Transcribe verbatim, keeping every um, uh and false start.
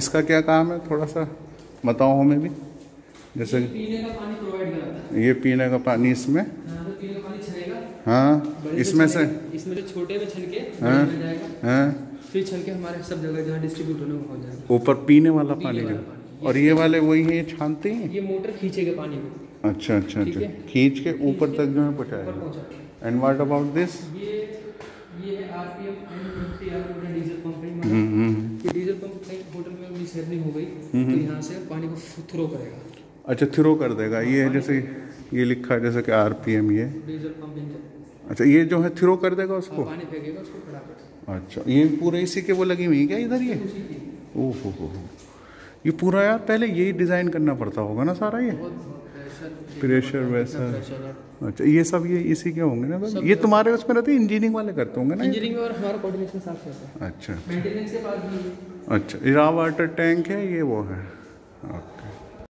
इसका क्या काम है, थोड़ा सा बताओ हमें भी। जैसे पीने का पानी प्रोवाइड कराता है, ये पीने का पानी इसमें, हाँ इसमें से, इसमें जो छोटे में छन के फिर छन के हमारे सब जगह जहाँ डिस्ट्रीब्यूट होने हो जाएगा, ऊपर पीने वाला पानी का। और ये वाले वही है, ये छानते हैं, ये मोटर खींचेगा पानी को। अच्छा अच्छा अच्छा, खींच के ऊपर तक जो है पहुँचाएगा। एंड व्हाट अबाउट दिस, ये ये है आरपीएम डीजल पंप। ये डीजल पंप कहीं होटल में मिसहैपनिंग हो गई तो यहाँ से पानी को थ्रो करेगा। अच्छा, थ्रो कर देगा। ये जैसे ये लिखा है जैसे कि आरपीएम, ये डीजल पंप। अच्छा, ये जो है थ्रो कर देगा उसको, पानी फेंकेगा उसको फटाफट। अच्छा, ये पूरे इसी के वो लगी हुई है क्या इधर? ये ओहो हो, ये पूरा यार पहले यही डिज़ाइन करना पड़ता होगा ना सारा, ये प्रेशर वैसा। अच्छा, ये सब ये इसी के होंगे ना? ये तुम्हारे उसमें रहते हैं, इंजीनियरिंग वाले करते होंगे ना? इंजीनियरिंग और हमारा कोऑर्डिनेशन साथ रहता है। अच्छा, मेंटेनेंस के बाद भी। अच्छा, ये रॉ वाटर टैंक है, ये वो है।